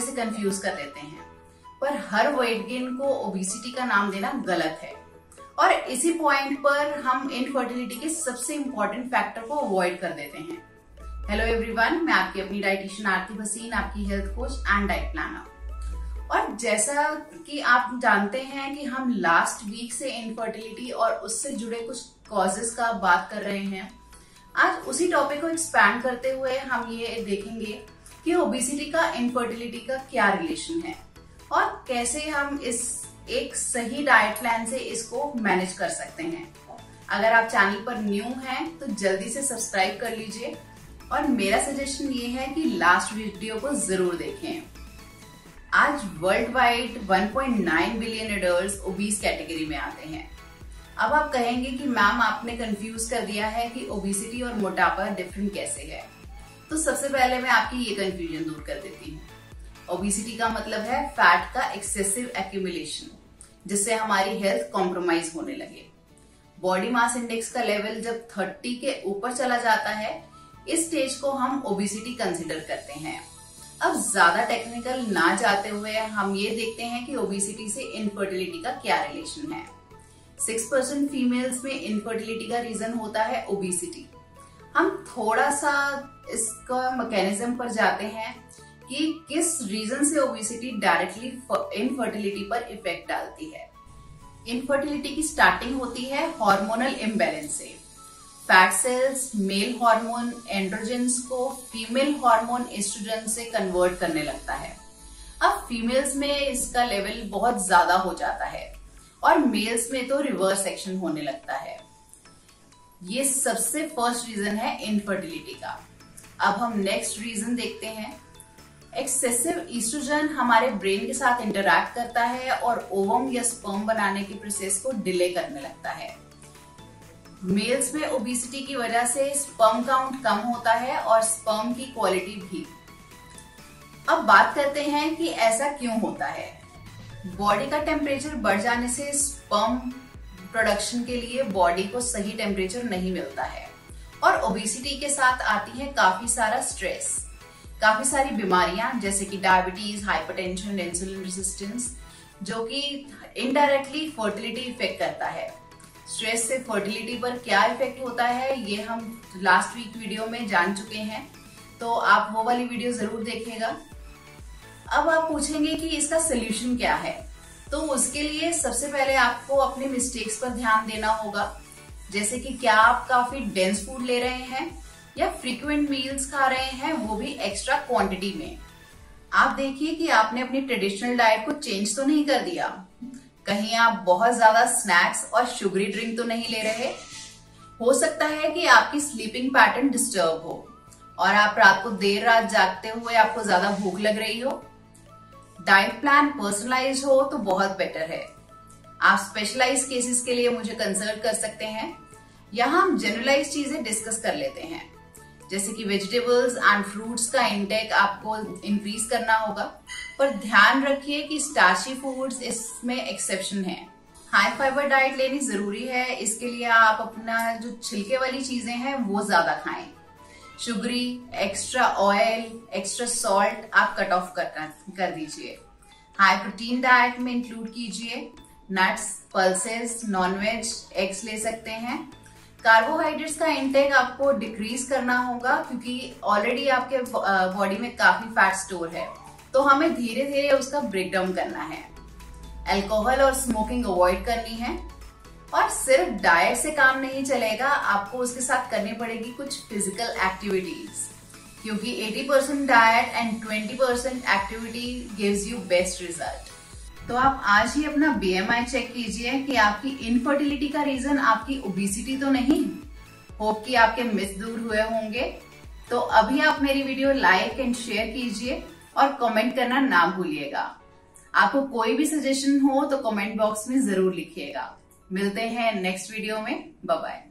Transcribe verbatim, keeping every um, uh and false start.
मोटापे से कंफ्यूज कर देते हैं, पर हर वेट गेन को ओबेसिटी का नाम देना गलत है। और इसी पॉइंट पर हम इनफर्टिलिटी के सबसे इम्पोर्टेंट फैक्टर को अवॉइड कर देते हैं। हेलो एवरीवन, मैं आपकी अपनी डाइटिशियन आरती भसीन, आपकी health coach and diet planner. और जैसा कि आप जानते हैं कि हम लास्ट वीक से इनफर्टिलिटी और उससे जुड़े कुछ कॉजेस का बात कर रहे हैं, आज उसी टॉपिक को एक्सपैंड करते हुए हम ये देखेंगे कि ओबेसिटी का इनफर्टिलिटी का क्या रिलेशन है और कैसे हम इस एक सही डाइट प्लान से इसको मैनेज कर सकते हैं। अगर आप चैनल पर न्यू हैं तो जल्दी से सब्सक्राइब कर लीजिए और मेरा सजेशन ये है कि लास्ट वीडियो को जरूर देखें। आज world wide one point nine billion adults obese category में आते हैं। अब आप कहेंगे कि मैम आपने कंफ्यूज कर दिया है कि ओबेसिटी और मोटापा डिफरेंट कैसे है, तो सबसे पहले मैं आपकी ये कंफ्यूजन दूर कर देती हूँ। ओबेसिटी का मतलब है फैट का एक्सेसिव एक्यूमुलेशन, जिससे हमारी हेल्थ कॉम्प्रोमाइज होने लगे। बॉडी मास इंडेक्स का लेवल जब तीस के ऊपर चला जाता है, इस स्टेज को हम ओबेसिटी कंसिडर करते हैं। अब ज्यादा टेक्निकल ना जाते हुए हम ये देखते हैं कि ओबेसिटी से इनफर्टिलिटी का क्या रिलेशन है। छह परसेंट फीमेल्स में इनफर्टिलिटी का रीजन होता है ओबेसिटी। हम थोड़ा सा इसका मैकेनिज्म पर जाते हैं कि किस रीजन से ओबेसिटी डायरेक्टली इनफर्टिलिटी पर इफेक्ट डालती है। इनफर्टिलिटी की स्टार्टिंग होती है हार्मोनल इम्बैलेंस से। Fat cells male hormone androgens को फीमेल हार्मोन एस्ट्रोजन से कन्वर्ट करने लगता है। अब फीमेल्स में इसका लेवल बहुत ज्यादा हो जाता है और मेल्स में तो रिवर्स एक्शन होने लगता है। ये सबसे फर्स्ट रीजन है इनफर्टिलिटी का। अब हम नेक्स्ट रीजन देखते हैं। एक्सेसिव ईस्ट्रोजन हमारे ब्रेन के साथ इंटरैक्ट करता है और ओवम या स्पर्म बनाने की प्रोसेस को डिले करने लगता है। मेल्स में ओबेसिटी की वजह से स्पर्म काउंट कम होता है और स्पर्म की क्वालिटी भी। अब बात करते हैं कि ऐसा क्यों होता है। बॉडी का टेम्परेचर बढ़ जाने से स्पर्म प्रोडक्शन के लिए बॉडी को सही टेम्परेचर नहीं मिलता है और ओबेसिटी के साथ आती है काफी सारा स्ट्रेस, काफी सारी बीमारियां जैसे कि डायबिटीज, हाइपरटेंशन, इंसुलिन रेजिस्टेंस, जो कि इनडायरेक्टली फर्टिलिटी इफेक्ट करता है। स्ट्रेस से फर्टिलिटी पर क्या इफेक्ट होता है ये हम लास्ट वीक वीडियो में जान चुके हैं, तो आप वो वाली वीडियो जरूर देखिएगा। अब आप पूछेंगे कि इसका सोल्यूशन क्या है, तो उसके लिए सबसे पहले आपको अपने मिस्टेक्स पर ध्यान देना होगा, जैसे कि क्या आप काफी डेंस फूड ले रहे हैं या फ्रीक्वेंट मील्स खा रहे हैं, वो भी एक्स्ट्रा क्वांटिटी में। आप देखिए कि आपने अपनी ट्रेडिशनल डाइट को चेंज तो नहीं कर दिया, कहीं आप बहुत ज्यादा स्नैक्स और शुगरी ड्रिंक तो नहीं ले रहे। हो सकता है कि आपकी स्लीपिंग पैटर्न डिस्टर्ब हो और आप रात को देर रात जागते हुए आपको ज्यादा भूख लग रही हो। डाइट प्लान पर्सनलाइज हो तो बहुत बेटर है। आप स्पेशलाइज केसेस के लिए मुझे कंसल्ट कर सकते हैं, यहाँ हम जनरलाइज चीजें डिस्कस कर लेते हैं, जैसे कि वेजिटेबल्स एंड फ्रूट्स का इंटेक आपको इंक्रीज करना होगा, पर ध्यान रखिए कि स्टार्ची फूड्स इसमें एक्सेप्शन है। हाई फाइबर डाइट लेनी जरूरी है, इसके लिए आप अपना जो छिलके वाली चीजें हैं वो ज्यादा खाएं। Sugary, extra oil, extra salt आप कट ऑफ कर दीजिए। हाई प्रोटीन डाइट में इंक्लूड कीजिए नट्स, पल्सेस, नॉनवेज, एग्स ले सकते हैं। कार्बोहाइड्रेट्स का इंटेक आपको डिक्रीज करना होगा क्योंकि ऑलरेडी आपके बॉडी में काफी फैट स्टोर है, तो हमें धीरे धीरे उसका ब्रेकडाउन करना है। अल्कोहल और स्मोकिंग अवॉइड करनी है। और सिर्फ डाइट से काम नहीं चलेगा, आपको उसके साथ करनी पड़ेगी कुछ फिजिकल एक्टिविटीज, क्योंकि अस्सी परसेंट डाइट एंड बीस percent activity gives you best result. तो आप आज ही अपना बी एम आई चेक कीजिए कि आपकी इनफर्टिलिटी का रीजन आपकी ओबेसिटी तो नहीं। होप कि आपके मिस दूर हुए होंगे। तो अभी आप मेरी वीडियो लाइक एंड शेयर कीजिए और कमेंट करना ना भूलिएगा। आपको कोई भी सजेशन हो तो कमेंट बॉक्स में जरूर लिखिएगा। मिलते हैं नेक्स्ट वीडियो में। Bye bye.